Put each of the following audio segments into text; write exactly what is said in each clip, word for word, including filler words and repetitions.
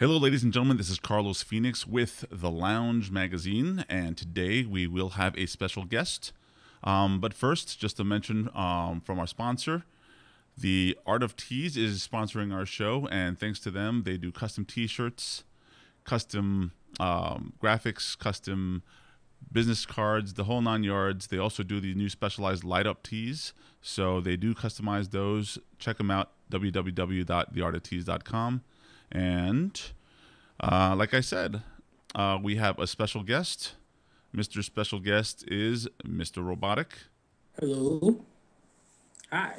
Hello, ladies and gentlemen. This is Carlos Phoenix with The Lounge Magazine, and today we will have a special guest. Um, but first, just to mention um, from our sponsor, The Art of Tees is sponsoring our show, and thanks to them, they do custom T-shirts, custom um, graphics, custom business cards, the whole nine yards. They also do the new specialized light-up tees, so they do customize those. Check them out, w w w dot the art of tees dot com. And uh, like I said, uh, we have a special guest. Mister Special Guest is Mister Robotic. Hello. Hi.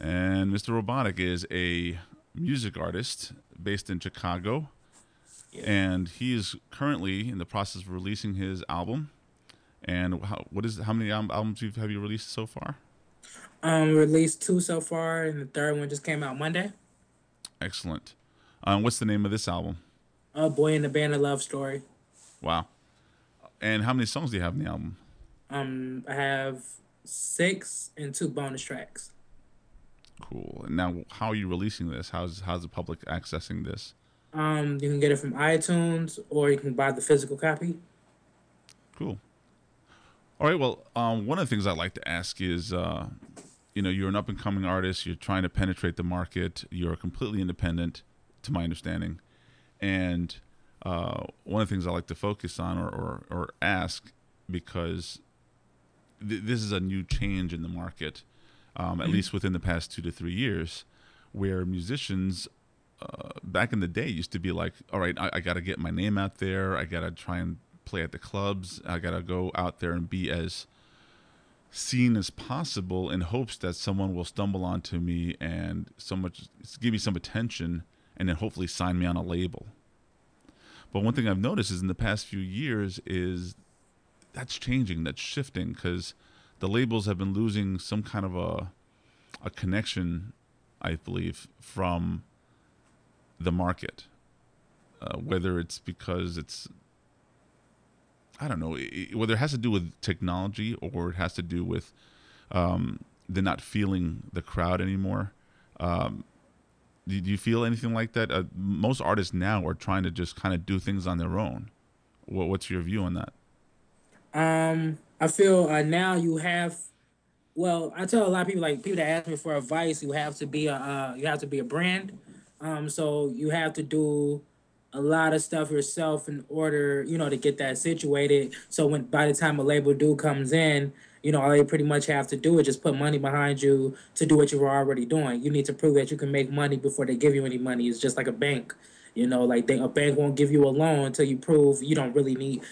And Mister Robotic is a music artist based in Chicago. Yeah. And he is currently in the process of releasing his album. And how, what is how many albums have you released so far? Um, released two so far, and the third one just came out Monday. Excellent. Um, what's the name of this album? Uh, Boy in the Band of Love Story. Wow. And how many songs do you have in the album? Um, I have six and two bonus tracks. Cool. And now, how are you releasing this? How's how's the public accessing this? Um, you can get it from iTunes, or you can buy the physical copy. Cool. All right. Well, um, one of the things I'd like to ask is, uh, you know, you're an up-and-coming artist. You're trying to penetrate the market. You're completely independent, to my understanding. And uh, one of the things I like to focus on or, or, or ask, because th this is a new change in the market, um, at mm-hmm. least within the past two to three years, where musicians uh, back in the day used to be like, all right, I, I got to get my name out there. I got to try and play at the clubs. I got to go out there and be as seen as possible in hopes that someone will stumble onto me and so much give me some attention, and then hopefully sign me on a label. But one thing I've noticed is in the past few years is that's changing, that's shifting, because the labels have been losing some kind of a, a connection, I believe, from the market. Uh, whether it's because it's, I don't know, it, whether it has to do with technology or it has to do with um, they're not feeling the crowd anymore. Um, Do you feel anything like that? Uh, most artists now are trying to just kind of do things on their own. What, what's your view on that? Um, I feel uh, now you have, well, I tell a lot of people, like people that ask me for advice, you have to be a, uh, you have to be a brand. Um, so you have to do a lot of stuff yourself in order, you know, to get that situated. So when by the time a label do comes in, you know, all you pretty much have to do is just put money behind you to do what you were already doing. You need to prove that you can make money before they give you any money. It's just like a bank. You know, like they, a bank won't give you a loan until you prove you don't really need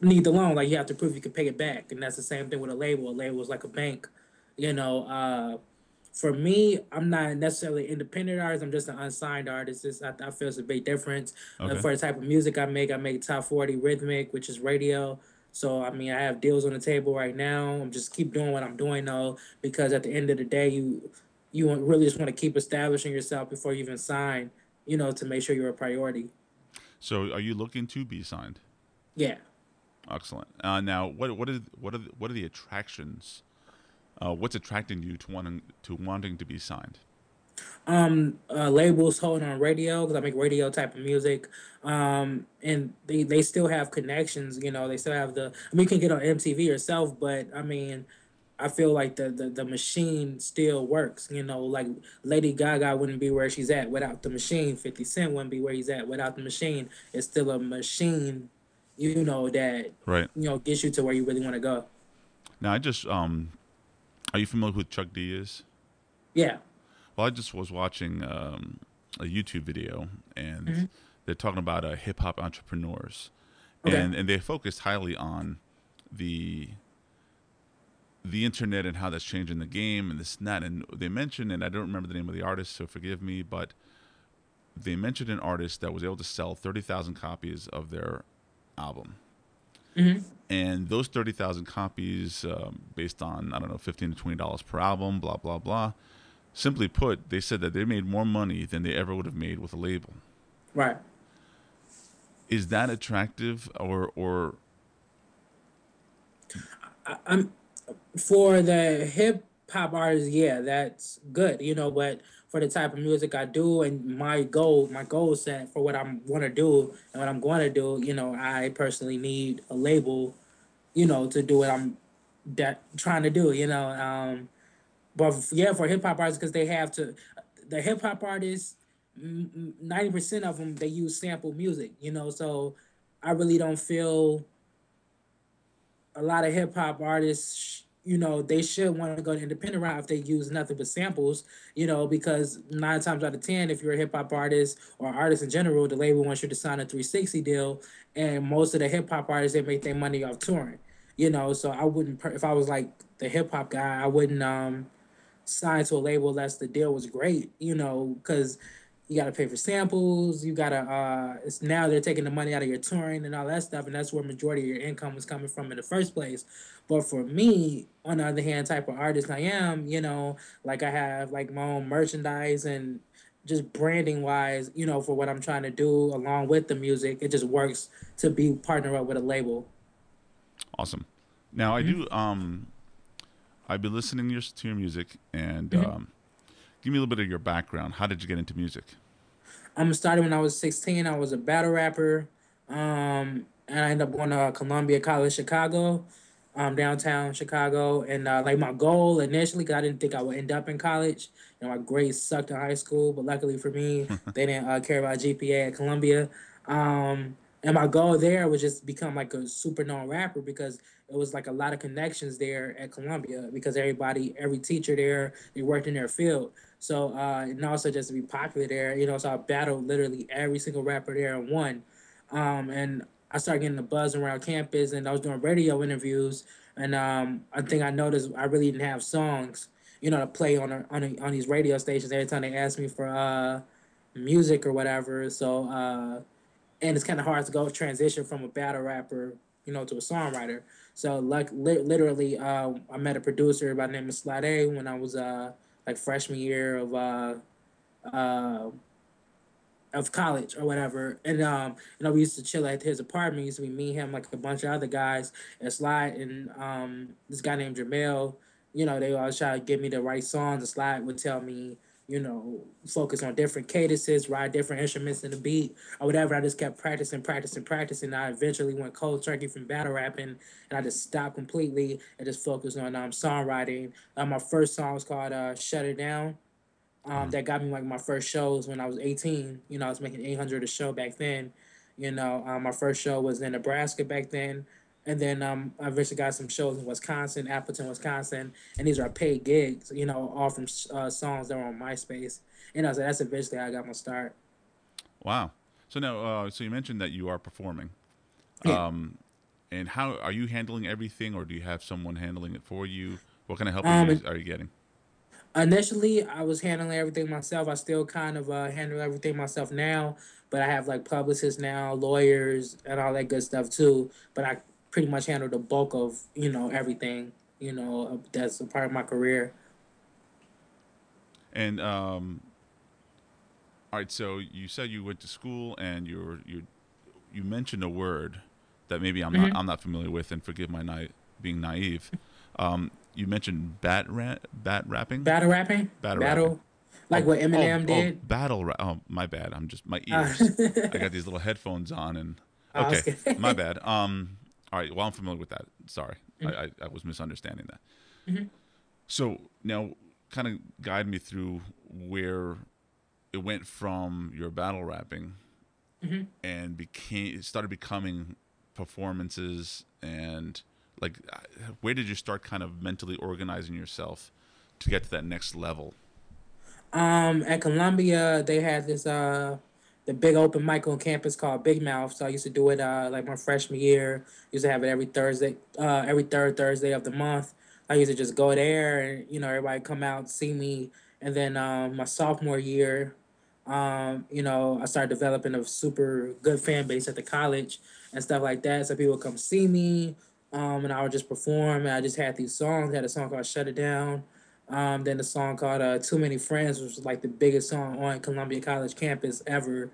need the loan. Like you have to prove you can pay it back. And that's the same thing with a label. A label is like a bank. You know, uh, for me, I'm not necessarily an independent artist. I'm just an unsigned artist. It's, I, I feel it's a big difference. Okay. Uh, for the type of music I make, I make top forty rhythmic, which is radio. So, I mean, I have deals on the table right now. I'm just keep doing what I'm doing, though, because at the end of the day, you you really just want to keep establishing yourself before you even sign, you know, to make sure you're a priority. So are you looking to be signed? Yeah. Excellent. Uh, now, what what, is, what, are the, what are the attractions? Uh, what's attracting you to wanting to, wanting to be signed? Um, uh, labels holding on radio, because I make radio type of music, um, and they, they still have connections, you know, they still have the, I mean, you can get on M T V yourself, but, I mean, I feel like the, the, the machine still works, you know, like Lady Gaga wouldn't be where she's at without the machine, fifty cent wouldn't be where he's at without the machine. It's still a machine, you know, that, right. you know, gets you to where you really want to go. Now, I just, um, are you familiar with Chuck D is? Yeah. Well, I just was watching um, a YouTube video, and mm-hmm. they're talking about uh, hip-hop entrepreneurs. Okay. And, and they focused highly on the the internet and how that's changing the game and this and that. And they mentioned, and I don't remember the name of the artist, so forgive me, but they mentioned an artist that was able to sell thirty thousand copies of their album. Mm-hmm. And those thirty thousand copies, um, based on, I don't know, fifteen to twenty dollars per album, blah, blah, blah. Simply put, they said that they made more money than they ever would have made with a label. Right. Is that attractive, or or? I, I'm for the hip hop artists, yeah, that's good, you know. But for the type of music I do and my goal, my goal set for what I want to do and what I'm going to do, you know, I personally need a label, you know, to do what I'm that trying to do, you know. Um, but yeah, for hip hop artists, because they have to, the hip hop artists, ninety percent of them, they use sample music, you know, so I really don't feel a lot of hip hop artists, you know, they should want to go the independent route if they use nothing but samples, you know, because nine times out of ten, if you're a hip hop artist or artist in general, the label wants you to sign a three sixty deal, and most of the hip hop artists, they make their money off touring, you know, so I wouldn't, if I was like the hip hop guy, I wouldn't um, sign to a label unless the deal was great, you know, because you got to pay for samples, you got to, uh, it's now they're taking the money out of your touring and all that stuff, and that's where majority of your income was coming from in the first place. But for me, on the other hand, type of artist I am, you know, like I have like my own merchandise and just branding wise, you know, for what I'm trying to do along with the music, it just works to be partnered up with a label. Awesome. Now mm-hmm. I do, um, I've been listening to your, to your music and, mm-hmm. um, give me a little bit of your background. How did you get into music? I started when I was sixteen. I was a battle rapper, um, and I ended up going to Columbia College, Chicago, um, downtown Chicago. And uh, like my goal initially, because I didn't think I would end up in college. You know, my grades sucked in high school, but luckily for me, they didn't uh, care about G P A at Columbia. Um, and my goal there was just become like a super known rapper, because it was like a lot of connections there at Columbia, because everybody, every teacher there, they worked in their field. So, uh, and also just to be popular there, you know, so I battled literally every single rapper there and won. Um, and I started getting the buzz around campus, and I was doing radio interviews. And um, I think I noticed I really didn't have songs, you know, to play on a, on, a, on these radio stations every time they asked me for uh, music or whatever. So, uh, and it's kind of hard to go transition from a battle rapper, you know, to a songwriter. So, like, li literally, uh, I met a producer by the name of Slide A when I was... Uh, like freshman year of uh, uh, of college or whatever, and um, you know, we used to chill at his apartment. It used to be me, him, like a bunch of other guys, and Slide, and um, this guy named Jamel. You know, they always try to get me to write songs. And Slide would tell me, you know, focus on different cadences, write different instruments in the beat or whatever. I just kept practicing, practicing, practicing. I eventually went cold turkey from battle rapping, and I just stopped completely and just focused on um, songwriting. Uh, my first song was called uh, Shut It Down. Um, that got me like my first shows when I was eighteen. You know, I was making eight hundred a show back then. You know, um, my first show was in Nebraska back then. And then um, I eventually got some shows in Wisconsin, Appleton, Wisconsin. And these are paid gigs, you know, all from uh, songs that were on MySpace. And I was like, that's eventually how I got my start. Wow. So now, uh, so you mentioned that you are performing. Yeah. Um, and how, are you handling everything, or do you have someone handling it for you? What kind of help um, are you getting? Initially, I was handling everything myself. I still kind of uh, handle everything myself now. But I have, like, publicists now, lawyers, and all that good stuff, too. But I... pretty much handle the bulk of, you know, everything, you know, that's a part of my career. And um all right, so you said you went to school, and you're you you mentioned a word that maybe I'm mm-hmm. not I'm not familiar with, and forgive my na being naive. Um you mentioned bat ra bat rapping? Battle rapping? Battle, battle rapping. Like oh, what Eminem oh, did? Oh, battle ra oh my bad. I'm just my ears. Uh. I got these little headphones on, and okay. Oh, my bad. Um All right. Well, I'm familiar with that. Sorry, mm-hmm. I, I, I was misunderstanding that. Mm-hmm. So now, kind of guide me through where it went from your battle rapping mm-hmm. and became started becoming performances, and like, where did you start kind of mentally organizing yourself to get to that next level? Um, at Columbia, they had this uh. the big open mic on campus called Big Mouth. So I used to do it uh, like my freshman year. Used to have it every Thursday, uh, every third Thursday of the month. I used to just go there, and you know, everybody come out see me. And then um, my sophomore year, um, you know, I started developing a super good fan base at the college and stuff like that. So people would come see me, um, and I would just perform. And I just had these songs. I had a song called "Shut It Down." Um, then the song called uh, Too Many Friends, which was like the biggest song on Columbia College campus ever.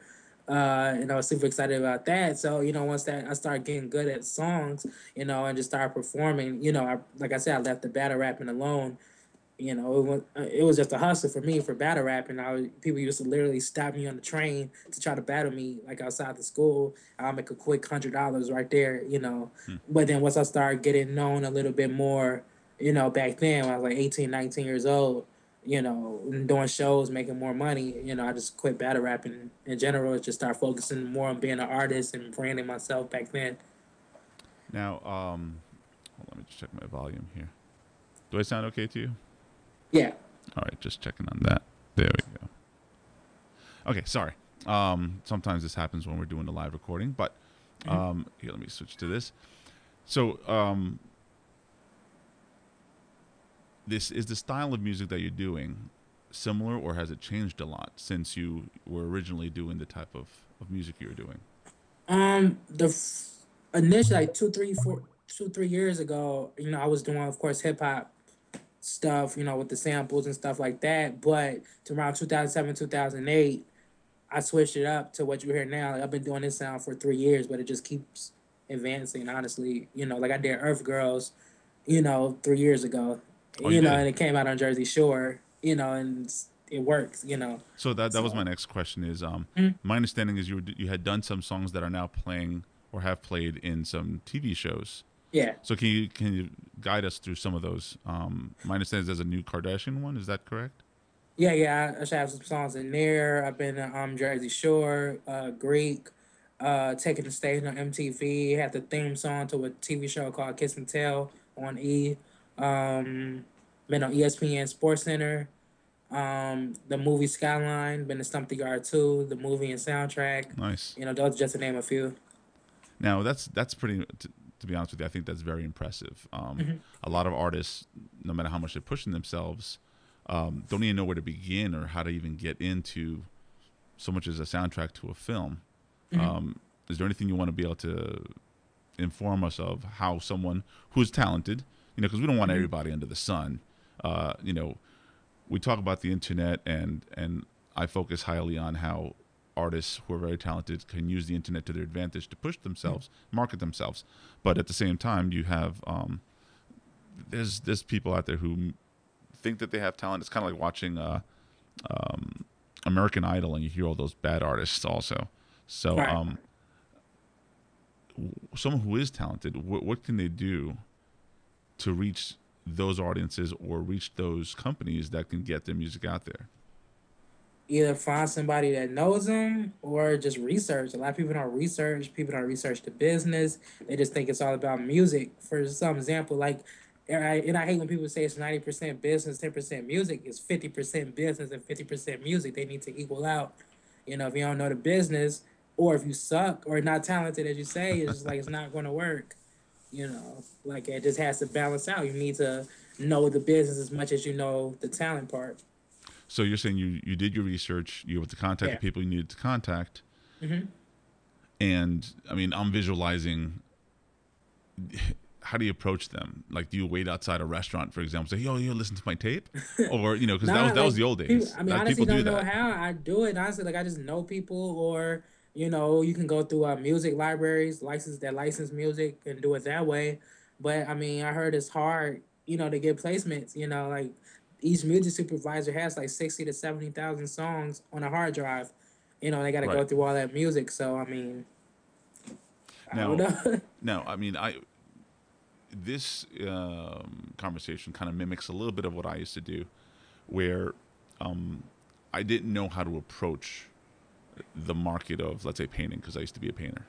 Uh, and I was super excited about that. So, you know, once that I started getting good at songs, you know, and just started performing, you know, I, like I said, I left the battle rapping alone, You know, it was just a hustle for me for battle rap, and I was, people used to literally stop me on the train to try to battle me, like outside the school. I'll make a quick hundred dollars right there, you know. Hmm. But then once I started getting known a little bit more, you know, back then when I was like eighteen, nineteen years old, you know, and doing shows, making more money, you know, I just quit battle rapping in general. Just start focusing more on being an artist and branding myself back then. Now, um, let me just check my volume here. Do I sound okay to you? Yeah. All right, just checking on that. There we go. Okay, sorry. Um, sometimes this happens when we're doing the live recording, but um, mm-hmm. here, let me switch to this. So, um, this is the style of music that you're doing similar, or has it changed a lot since you were originally doing the type of, of music you were doing? Um, the f initially like two, three, four, two, three years ago, you know, I was doing, of course, hip hop stuff, you know, with the samples and stuff like that. But to around two thousand seven, two thousand eight, I switched it up to what you hear now. Like, I've been doing this sound for three years, but it just keeps advancing, honestly. You know, like I did Earth Girls, you know, three years ago, oh, you, you know, did. And it came out on Jersey Shore, you know, and it works, you know. So that, that so. was my next question is, um, mm-hmm. my understanding is you, were, you had done some songs that are now playing or have played in some T V shows. Yeah. So can you can you guide us through some of those? Um, my understanding is there's a new Kardashian one. Is that correct? Yeah, yeah. I, I should have some songs in there. I've been on um, Jersey Shore, uh, Greek, uh, taking the stage on M T V. Had the theme song to a T V show called Kiss and Tell on E. Um, been on E S P N Sports Center. Um, the movie Skyline. Been in Stomp the Yard two. The movie and soundtrack. Nice. You know, those just to name a few. Now that's that's pretty. To be honest with you, I think that's very impressive. Um, mm-hmm. A lot of artists, no matter how much they're pushing themselves, um, don't even know where to begin or how to even get into so much as a soundtrack to a film. Mm-hmm. Um, is there anything you want to be able to inform us of how someone who's talented, you know, because we don't want mm-hmm. everybody under the sun. Uh, you know, we talk about the internet, and and I focus highly on how artists who are very talented can use the internet to their advantage to push themselves, mm-hmm. market themselves. But at the same time, you have, um, there's, there's people out there who think that they have talent. It's kind of like watching uh, um, American Idol, and you hear all those bad artists also. So right. um, someone who is talented, wh what can they do to reach those audiences or reach those companies that can get their music out there? Either find somebody that knows them or just research. A lot of people don't research. People don't research the business. They just think it's all about music. For some example, like, and I, and I hate when people say it's ninety percent business, ten percent music. It's fifty percent business and fifty percent music. They need to equal out. You know, if you don't know the business, or if you suck or not talented, as you say, it's just like it's not going to work. You know, like it just has to balance out. You need to know the business as much as you know the talent part. So you're saying you, you did your research, you were able to contact yeah. the people you needed to contact. Mm-hmm. And, I mean, I'm visualizing, how do you approach them? Like, do you wait outside a restaurant, for example, say, yo, you listen to my tape? Or, you know, because no, that was that like, was the old days. People, I mean, like, honestly, people do don't that. know how I do it. Honestly, like, I just know people, or, you know, you can go through uh, music libraries, license that license music, and do it that way. But, I mean, I heard it's hard, you know, to get placements, you know, like, each music supervisor has like sixty to seventy thousand songs on a hard drive. You know, they got to right. go through all that music. So I mean, I now, don't know. no, I mean, I this um, conversation kind of mimics a little bit of what I used to do, where um, I didn't know how to approach the market of, let's say, painting, because I used to be a painter,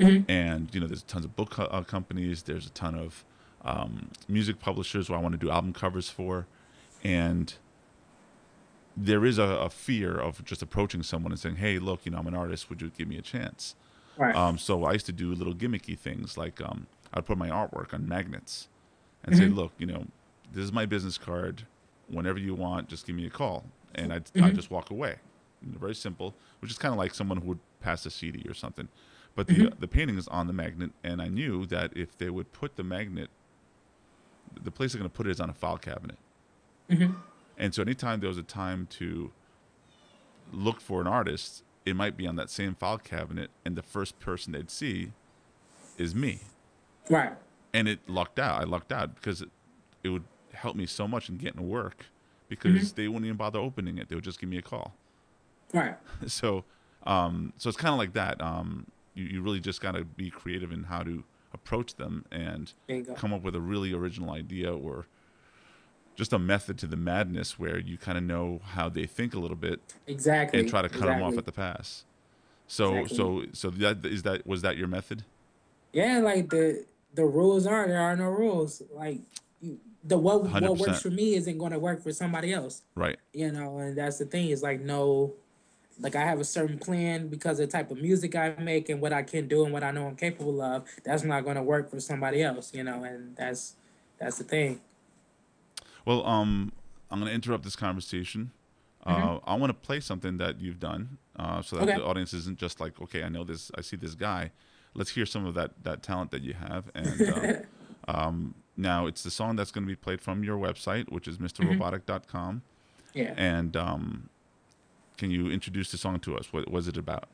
mm-hmm. and you know, there's tons of book co uh, companies, there's a ton of um, music publishers who I want to do album covers for. And there is a, a fear of just approaching someone and saying, hey, look, you know, I'm an artist. Would you give me a chance? Right. Um, so I used to do little gimmicky things like um, I'd put my artwork on magnets and mm-hmm. say, look, you know, this is my business card. Whenever you want, just give me a call. And I'd, mm-hmm. I'd just walk away. And very simple, which is kind of like someone who would pass a C D or something. But the, mm-hmm. uh, the painting is on the magnet. And I knew that if they would put the magnet, the place they're going to put it is on a file cabinet. Mm-hmm. And so anytime there was a time to look for an artist, it might be on that same file cabinet, and the first person they'd see is me. Right. And it lucked out. I lucked out because it, it would helped me so much in getting to work because mm-hmm. they wouldn't even bother opening it. They would just give me a call. Right. So, um, so it's kind of like that. Um, you, you really just got to be creative in how to approach them and come up with a really original idea or just a method to the madness where you kind of know how they think a little bit. Exactly. And try to cut exactly. them off at the pass. So, exactly. so, so that is that, was that your method? Yeah. Like the, the rules are, there are no rules. Like you, the, what, one hundred percent. What works for me isn't going to work for somebody else. Right. You know, and that's the thing is like, no, like I have a certain plan because of the type of music I make and what I can do and what I know I'm capable of. That's not going to work for somebody else, you know, and that's, that's the thing. Well, um, I'm going to interrupt this conversation. Uh, mm-hmm. I want to play something that you've done uh, so that okay. the audience isn't just like, okay, I know this, I see this guy. Let's hear some of that, that talent that you have. And uh, um, now it's the song that's going to be played from your website, which is Mr Robotic dot com. Yeah. And um, can you introduce the song to us? What was it about?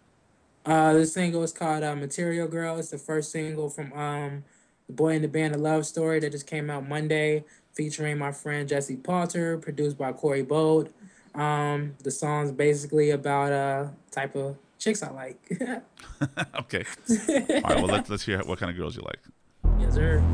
Uh, this single is called uh, Material Girl. It's the first single from um, The Boy in the Band of Love Story that just came out Monday, featuring my friend Jesse Potter, produced by Corey Bolt. Um, the song's basically about a type of chicks I like. Okay. All right, well, let's, let's hear what kind of girls you like. Yes, sir.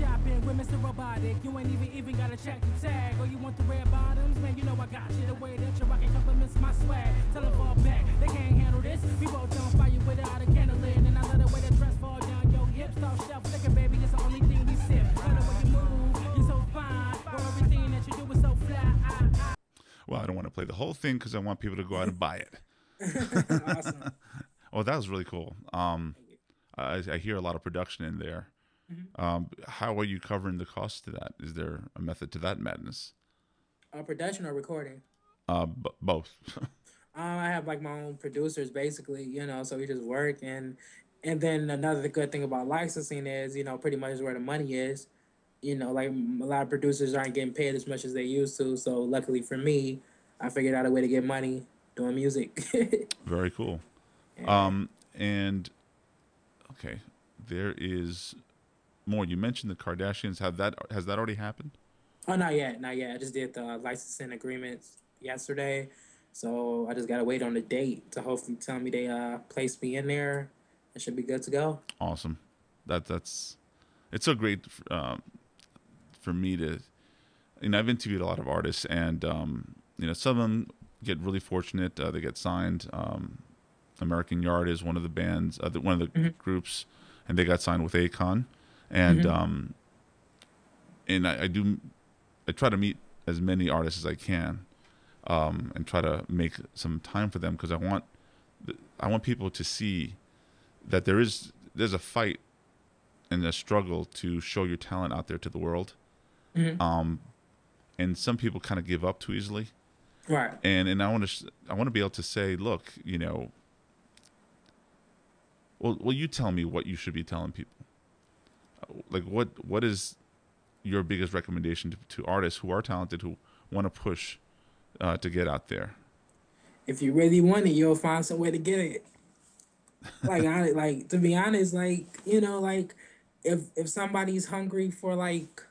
Shopping with Mister Robotic, you ain't even even gotta check the tag. Or you want the red bottoms, man, you know I got you. The way that you're rocking compliments my swag. Tell them fall back, they can't handle this. We both don't fire without a candle in, and I let the way that dress fall down your hips. Don't shelf thinking, baby, it's the only thing we sip. I know when you move, you're so fine. For everything that you do is so fly. I, I. Well, I don't want to play the whole thing because I want people to go out and buy it. Awesome. Oh, that was really cool. Um, I, I hear a lot of production in there. Mm-hmm. Um, how are you covering the cost to that? Is there a method to that madness? Uh, production or recording? Uh, b both. um, I have like my own producers basically, you know, so we just work. And, and then another good thing about licensing is, you know, pretty much where the money is, you know, like a lot of producers aren't getting paid as much as they used to. So luckily for me, I figured out a way to get money doing music. Very cool. Yeah. Um, and okay, there is... More, you mentioned the Kardashians. Have that has that already happened? Oh, not yet, not yet. I just did the licensing agreements yesterday, so I just gotta wait on the date to hopefully tell me they uh place me in there. I should be good to go. Awesome. That that's it's so great um, for me to. You know, I've interviewed a lot of artists, and um, you know, some of them get really fortunate. Uh, they get signed. Um, American Yard is one of the bands, uh, one of the mm-hmm. groups, and they got signed with Akon. And mm-hmm. um, and I, I do, I try to meet as many artists as I can, um, and try to make some time for them because I want, I want people to see that there is there's a fight and a struggle to show your talent out there to the world, mm-hmm. um, and some people kind of give up too easily, right? And and I want to I want to be able to say, look, you know, well, well, you tell me what you should be telling people. Like what what is your biggest recommendation to, to artists who are talented, who want to push uh, to get out there? If you really want it, you'll find some way to get it. Like I, like to be honest, like you know, like if if somebody's hungry for like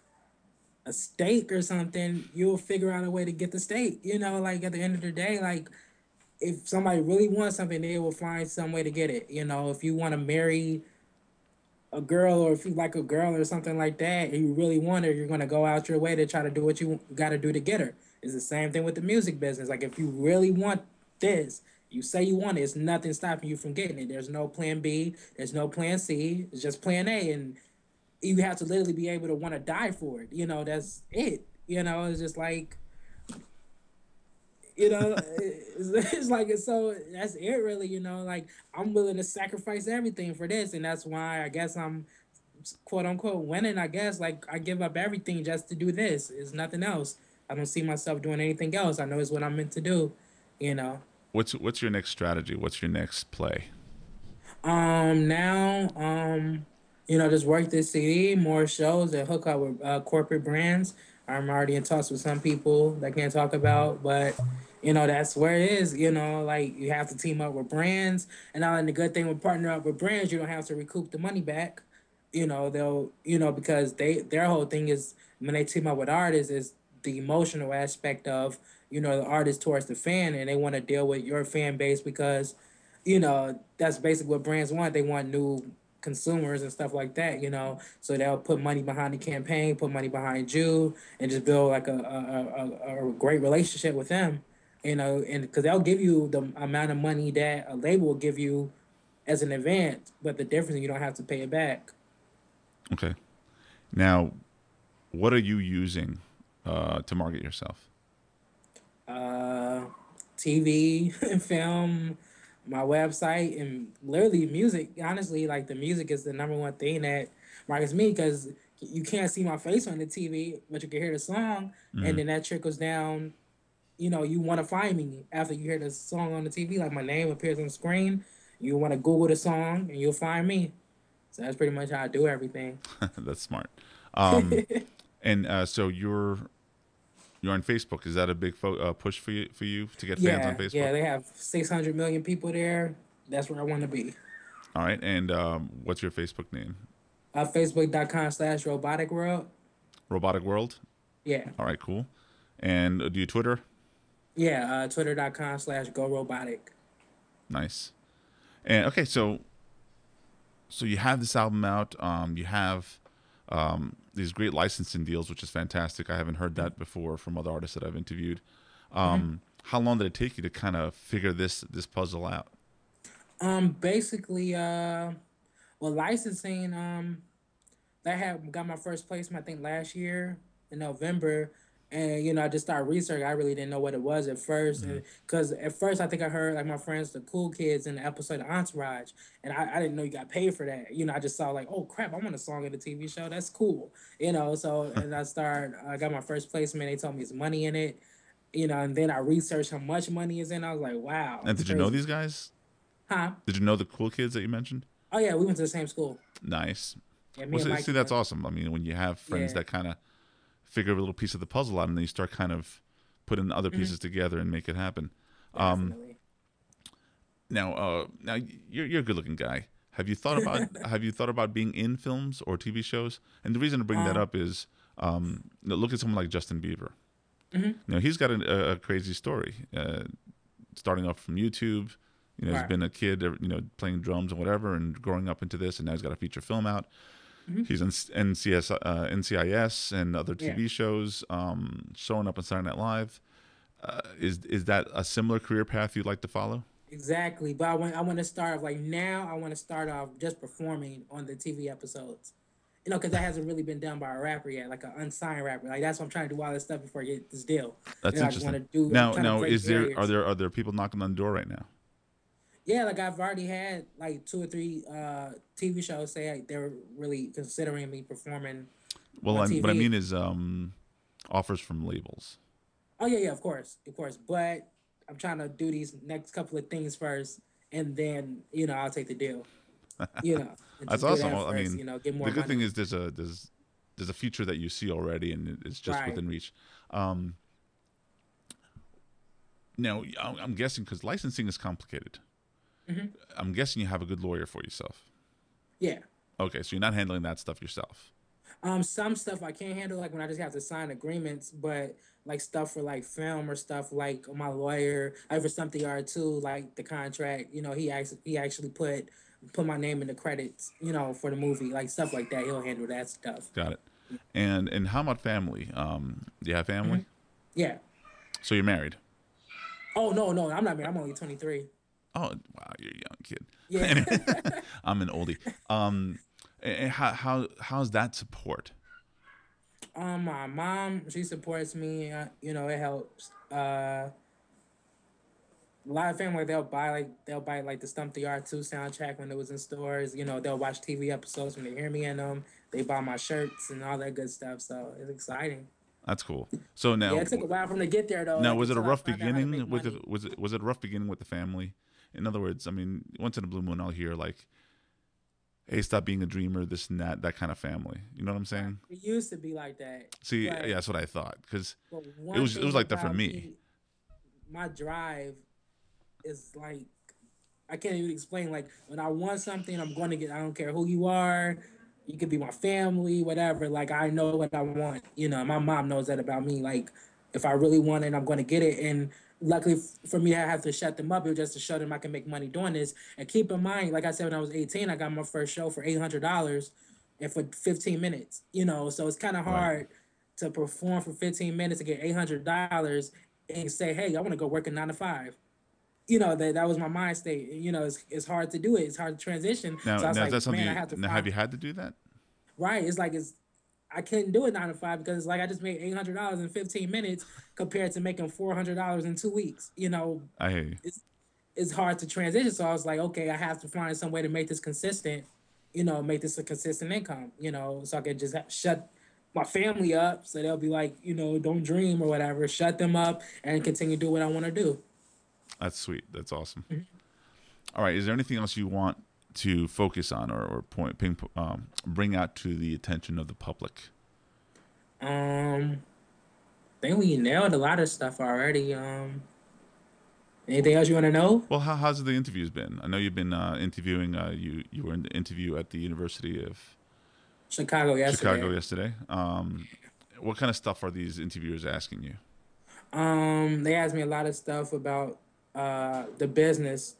a steak or something, you'll figure out a way to get the steak. You know, like at the end of the day, like if somebody really wants something, they will find some way to get it. You know, if you want to marry a girl, or if you like a girl or something like that, and you really want her, you're going to go out your way to try to do what you got to do to get her. It's the same thing with the music business. Like if you really want this, you say you want it, it's nothing stopping you from getting it. There's no plan B, there's no plan C, it's just plan A. And you have to literally be able to want to die for it. You know, that's it. You know, it's just like, you know, it's, it's like, it's so, that's it really, you know, like I'm willing to sacrifice everything for this. And that's why I guess I'm quote unquote winning, I guess, like I give up everything just to do this. It's nothing else. I don't see myself doing anything else. I know it's what I'm meant to do, you know. What's, what's your next strategy? What's your next play? Um, now, um, you know, just work this C D, more shows, and hook up with uh, corporate brands. I'm already in talks with some people that I can't talk about, but, you know, that's where it is. You know, like, you have to team up with brands. And now, and the good thing with partner up with brands, you don't have to recoup the money back. You know, they'll, you know, because they, their whole thing is, when they team up with artists, is the emotional aspect of, you know, the artist towards the fan, and they want to deal with your fan base because, you know, that's basically what brands want. They want new consumers and stuff like that, you know, so they'll put money behind the campaign, put money behind you, and just build like a a, a, a great relationship with them, you know, and because they'll give you the amount of money that a label will give you as an advance, but the difference is you don't have to pay it back. Okay. Now, what are you using uh, to market yourself? Uh, T V, film, my website, and literally music. Honestly, like the music is the number one thing that markets me, because you can't see my face on the T V, but you can hear the song, mm-hmm. and then that trickles down. You know, you want to find me after you hear the song on the T V. Like my name appears on the screen. You want to Google the song, and you'll find me. So that's pretty much how I do everything. That's smart. Um, and uh, so you're... You're on Facebook. Is that a big fo uh, push for you for you to get fans yeah, on Facebook? Yeah, they have six hundred million people there. That's where I want to be. All right. And um, what's your Facebook name? Uh, Facebook.com slash Robotic World. Robotic World? Yeah. All right, cool. And uh, do you Twitter? Yeah, uh, Twitter.com slash Go Robotic. Nice. And okay, so so you have this album out. Um, you have... Um, these great licensing deals, which is fantastic. I haven't heard that before from other artists that I've interviewed. Um, mm-hmm. How long did it take you to kind of figure this this puzzle out? Um, basically, uh, well, licensing. Um, I had got my first placement, I think, last year in November, and you know, I just started researching. I really didn't know what it was at first, because mm-hmm. at first I think I heard like my friends, the Cool Kids, in the episode of Entourage, and I, I didn't know you got paid for that. You know, I just saw like, oh crap, I'm on a song in the T V show. That's cool, you know. So and I started, I got my first placement. They told me it's money in it, you know. And then I researched how much money is in. I was like, wow. And did crazy. You know these guys? Huh? Did you know the Cool Kids that you mentioned? Oh yeah, we went to the same school. Nice. Yeah, me well, and Mike, see, that's uh, awesome. I mean, when you have friends yeah. that kind of figure a little piece of the puzzle out, and then you start kind of putting other pieces mm-hmm. together and make it happen. Um, now, uh, now you're, you're a good looking guy. Have you thought about, have you thought about being in films or T V shows? And the reason to bring um, that up is, um, look at someone like Justin Bieber. Mm-hmm. You know, he's got a, a crazy story, uh, starting off from YouTube, you know, wow. he's been a kid, you know, playing drums and whatever, and growing up into this. And now he's got a feature film out. Mm-hmm. He's in N C S, uh, N C I S and other T V yeah. shows, um, showing up on Saturday Night Live. Uh, is is that a similar career path you'd like to follow? Exactly, but I want I want to start off like now. I want to start off just performing on the T V episodes, you know, because that hasn't really been done by a rapper yet, like an unsigned rapper. Like that's what I'm trying to do all this stuff before I get this deal. That's you know, interesting. I just want to do, now, now is there barriers. are there are there people knocking on the door right now? Yeah, like I've already had like two or three uh, T V shows say like, they're really considering me performing. Well, on T V. What I mean is um, offers from labels. Oh yeah, yeah, of course, of course. But I'm trying to do these next couple of things first, and then you know I'll take the deal. You know, that's awesome. That well, first, I mean, you know, get more the good money. Thing is there's a there's there's a future that you see already, and it's just right. within reach. Um, now I'm guessing because licensing is complicated. Mm-hmm. I'm guessing you have a good lawyer for yourself. Yeah. Okay, so you're not handling that stuff yourself. Um, some stuff I can't handle, like when I just have to sign agreements, but like stuff for like film or stuff like my lawyer, I for Stomp the Yard two, like the contract, you know, he actually he actually put put my name in the credits, you know, for the movie, like stuff like that. He'll handle that stuff. Got it. And and how about family? Um, do you have family? Mm-hmm. Yeah. So you're married? Oh no, no, I'm not married. I'm only twenty-three. Oh wow, you're a young kid. Yeah. Anyway, I'm an oldie. Um. And how how how's that support? Um, my mom, she supports me. Uh, you know, it helps. Uh, a lot of family, they'll buy like they'll buy like the Stomp the Yard two soundtrack when it was in stores. You know, they'll watch T V episodes when they hear me in them. They buy my shirts and all that good stuff. So it's exciting. That's cool. So now, yeah, it took a while for them to get there though. Now, was it a rough beginning with it? Was it was it a rough beginning with the family? In other words, I mean, once in a blue moon, I'll hear like, hey, stop being a dreamer, this and that, that kind of family. You know what I'm saying? It used to be like that. See, but, yeah, that's what I thought. Because it was, it was like that for me. me. My drive is like, I can't even explain. Like, when I want something, I'm going to get, I don't care who you are. You could be my family, whatever. Like, I know what I want. You know, my mom knows that about me. Like, if I really want it, I'm going to get it. And luckily for me, I have to shut them up. It was just to show them I can make money doing this. And keep in mind, like I said, when I was eighteen, I got my first show for eight hundred dollars and for fifteen minutes, you know, so it's kind of hard right. to perform for fifteen minutes and get eight hundred dollars and say, hey, I want to go work a nine to five. You know, that that was my mind state. You know, it's, it's hard to do it. It's hard to transition. Now, so I was now like, is that something Man, you, I have, to now have you had to do that? Right. It's like it's. I couldn't do it nine to five because like I just made eight hundred dollars in fifteen minutes compared to making four hundred dollars in two weeks. You know, I hear you. It's, it's hard to transition. So I was like, okay, I have to find some way to make this consistent. You know, make this a consistent income. You know, so I can just shut my family up, so they'll be like, you know, don't dream or whatever. Shut them up and continue to do what I want to do. That's sweet. That's awesome. Mm-hmm. All right. Is there anything else you want to focus on or, or point ping, um, bring out to the attention of the public? Um, I think we nailed a lot of stuff already. Um, anything else you want to know? Well, how, how's the interviews been? I know you've been uh, interviewing. Uh, you you were in the interview at the University of Chicago yesterday. Chicago yesterday. Um, what kind of stuff are these interviewers asking you? Um, they asked me a lot of stuff about uh, the business.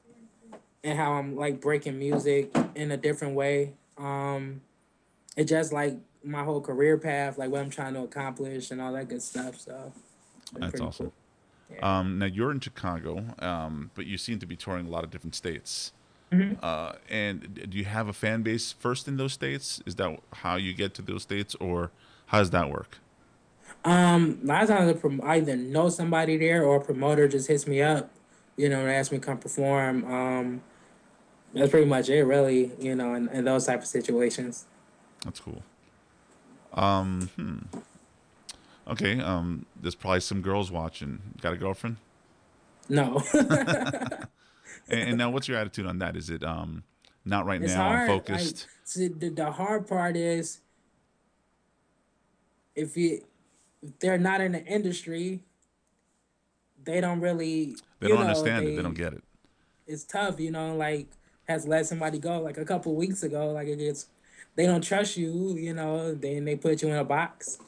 And how I'm like breaking music in a different way. Um, it's just like my whole career path, like what I'm trying to accomplish and all that good stuff. So that's awesome. Cool. Yeah. Um, now you're in Chicago, um, but you seem to be touring a lot of different states. Mm-hmm. Uh, and do you have a fan base first in those states? Is that how you get to those states, or how does that work? Um, a lot of times I either know somebody there or a promoter just hits me up, you know, and asks me to come perform. Um, That's pretty much it, really, you know, in, in those type of situations. That's cool. Um, hmm. Okay, um, there's probably some girls watching. Got a girlfriend? No. and, and now what's your attitude on that? Is it um, not right it's now, hard. I'm focused? Like, see, the, the hard part is if, you, if they're not in the industry, they don't really, They don't know, understand they, it. They don't get it. It's tough, you know, like, has let somebody go like a couple weeks ago. Like it gets, they don't trust you, you know, then they put you in a box,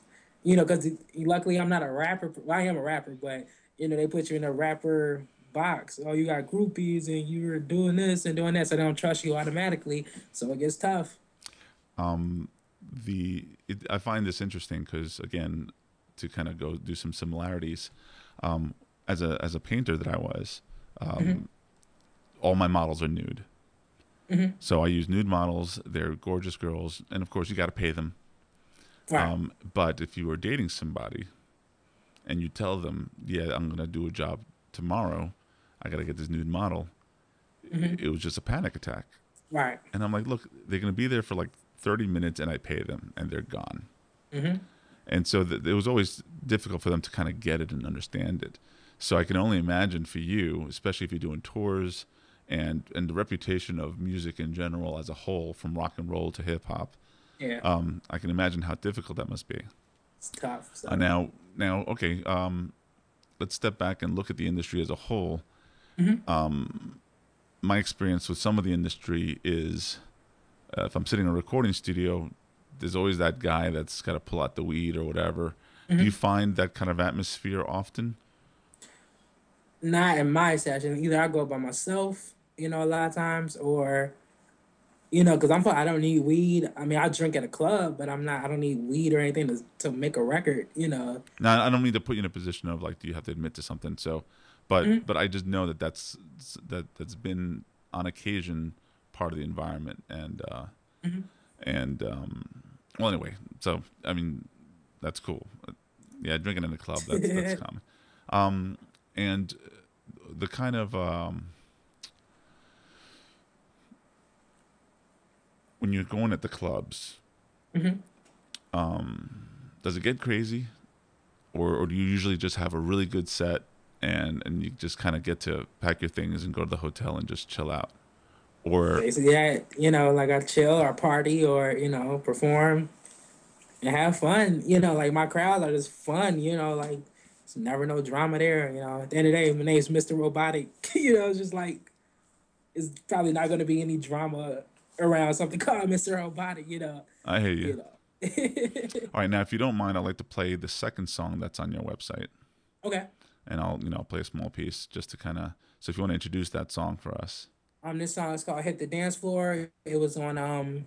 you know, because luckily I'm not a rapper. Well, I am a rapper, but, you know, they put you in a rapper box. Oh, you got groupies and you're doing this and doing that. So they don't trust you automatically. So it gets tough. Um, the it, I find this interesting because, again, to kind of go do some similarities, um, as a as a painter that I was, um, mm-hmm. all my models are nude. Mm-hmm. So I use nude models. They're gorgeous girls. And, of course, you got to pay them. Wow. Um, but if you were dating somebody and you tell them, yeah, I'm going to do a job tomorrow, I got to get this nude model, mm-hmm. it was just a panic attack. Right. And I'm like, look, they're going to be there for like thirty minutes and I pay them and they're gone. Mm-hmm. And so th it was always difficult for them to kind of get it and understand it. So I can only imagine for you, especially if you're doing tours, and and the reputation of music in general as a whole, from rock and roll to hip hop, yeah. Um, I can imagine how difficult that must be. It's tough. So. Uh, now, now, okay. Um, let's step back and look at the industry as a whole. Mm-hmm. Um, my experience with some of the industry is, uh, if I'm sitting in a recording studio, there's always that guy that's got to pull out the weed or whatever. Mm-hmm. Do you find that kind of atmosphere often? Not in my session. Either I go by myself, you know, a lot of times, or, you know, because I'm I don't need weed. I mean, I drink at a club, but I'm not. I don't need weed or anything to to make a record. You know. Now, I don't mean to put you in a position of like, do you have to admit to something? So, but mm-hmm. but I just know that that's that that's been on occasion part of the environment, and uh, mm-hmm. and um, well, anyway. So I mean, that's cool. Yeah, drinking in a club, that's that's common. Um, And the kind of um, when you're going at the clubs, mm-hmm. um, does it get crazy, or or do you usually just have a really good set and and you just kind of get to pack your things and go to the hotel and just chill out, or yeah, you know, like I chill or party or you know perform and have fun. You know, like my crowds are just fun. You know, like. So never no drama there, you know. At the end of the day, my name's Mister Robotic. You know, it's just like, it's probably not going to be any drama around something called Mister Robotic, you know. I hear you. you know. All right, now, if you don't mind, I'd like to play the second song that's on your website. Okay. And I'll, you know, I'll play a small piece just to kind of, so if you want to introduce that song for us. Um, this song is called Hit the Dance Floor. It was on um,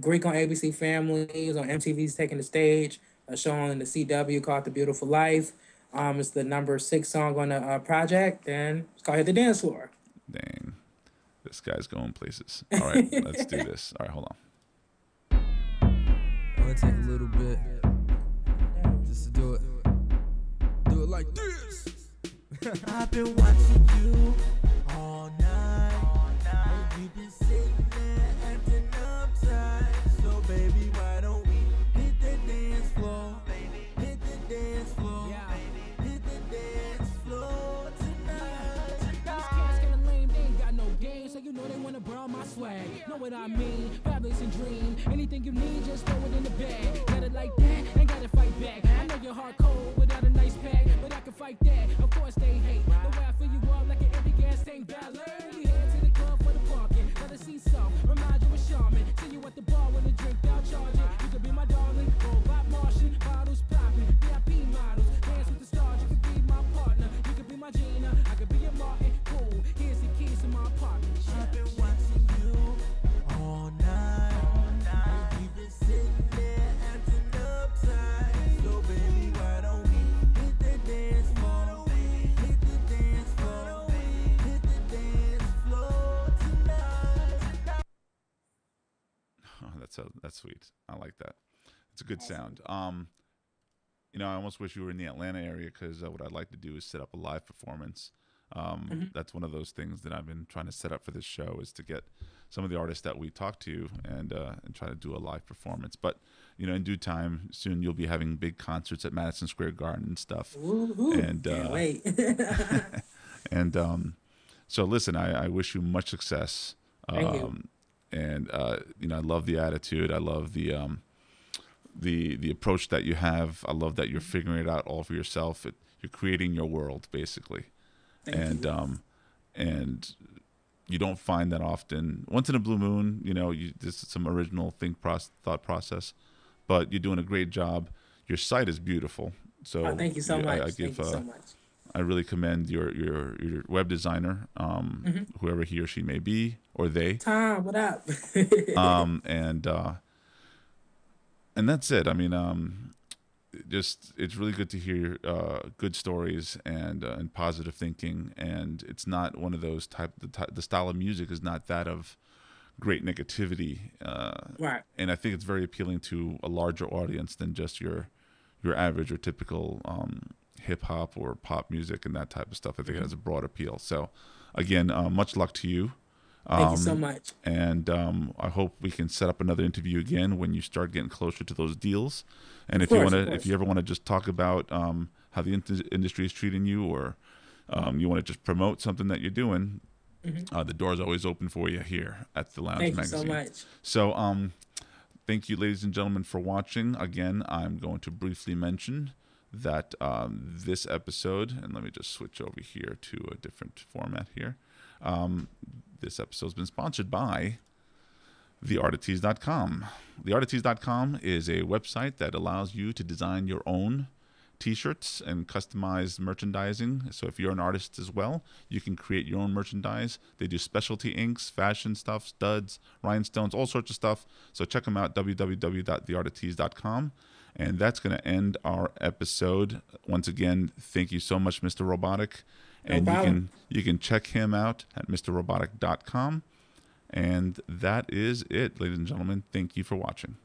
Greek on A B C Family. It was on M T V's Taking the Stage, a show on the C W called The Beautiful Life. Um, it's the number six song on the uh, project, and it's called Hit the Dance Floor. Dang. This guy's going places. All right, let's do this. All right, hold on. I'm going to take a little bit just to do it. Do it like this. I've been watching you all night. All night. You've been sitting there acting uptight. So, baby, why don't we hit the dance floor? Baby, hit the dance floor. Yeah. You know they wanna borrow my swag, know what I mean, fabulous and dream, anything you need, just throw it in the bag, got it like that, ain't gotta fight back, I know your heart cold without a nice pack, but I can fight that, of course they hate, the way I feel you all like an empty gas tank ballet, we head to the club for the parking, let us see some, remind you of Charmin, see you at the bar when the drink out charging, you could be my darling, robot Martian, bottles popping, V I P models, dance with the stars, you could be my partner, you could be my Gina, I could be your Martin, cool, here's the keys to my apartment. I've been watching you all night. All night. You've been sitting there acting uptight. So baby, why don't we hit the dance floor? Hit the dance floor. Hit the dance floor tonight. Oh, that's a, that's sweet. I like that. It's a good sound. Um, you know, I almost wish you were in the Atlanta area because uh, what I'd like to do is set up a live performance. Um, mm-hmm. That's one of those things that I've been trying to set up for this show is to get some of the artists that we talk to and uh, and try to do a live performance. But you know, in due time, soon you'll be having big concerts at Madison Square Garden and stuff. Ooh, and can't uh, wait. And um, so, listen, I, I wish you much success. Thank um, you. And uh, you know, I love the attitude. I love the um, the the approach that you have. I love that you're figuring it out all for yourself. It, you're creating your world, basically. Thank and you. um and you don't find that often. Once in a blue moon, you know, you this is some original think process, thought process, but you're doing a great job. Your site is beautiful. So oh, thank you so yeah, much. I, I give, thank you uh, so much. I really commend your your your web designer, um mm-hmm. whoever he or she may be, or they. Tom, what up? um and uh and that's it. I mean, um just it's really good to hear uh good stories and uh, and positive thinking, and it's not one of those type the, type the style of music is not that of great negativity, uh right. And I think it's very appealing to a larger audience than just your your average or typical um hip-hop or pop music and that type of stuff. I think it has a broad appeal. So again, uh, much luck to you. Um, Thank you so much. And um, I hope we can set up another interview again when you start getting closer to those deals. And if you want to, if you ever want to just talk about um, how the in industry is treating you, or um, you want to just promote something that you're doing, mm-hmm. uh, the door's always open for you here at The Lounge Thank Magazine. Thank you so much. So um, thank you, ladies and gentlemen, for watching. Again, I'm going to briefly mention that um, this episode, and let me just switch over here to a different format here. Um, this episode's been sponsored by The Art of Tees dot com. The Art of Tees dot com is a website that allows you to design your own T-shirts and customized merchandising. So if you're an artist as well, you can create your own merchandise. They do specialty inks, fashion stuff, studs, rhinestones, all sorts of stuff. So check them out, w w w dot the art of tees dot com. And that's going to end our episode. Once again, thank you so much, Mister Robotic. And no you can you can check him out at Mister Robotic dot com. And that is it, ladies and gentlemen. Thank you for watching.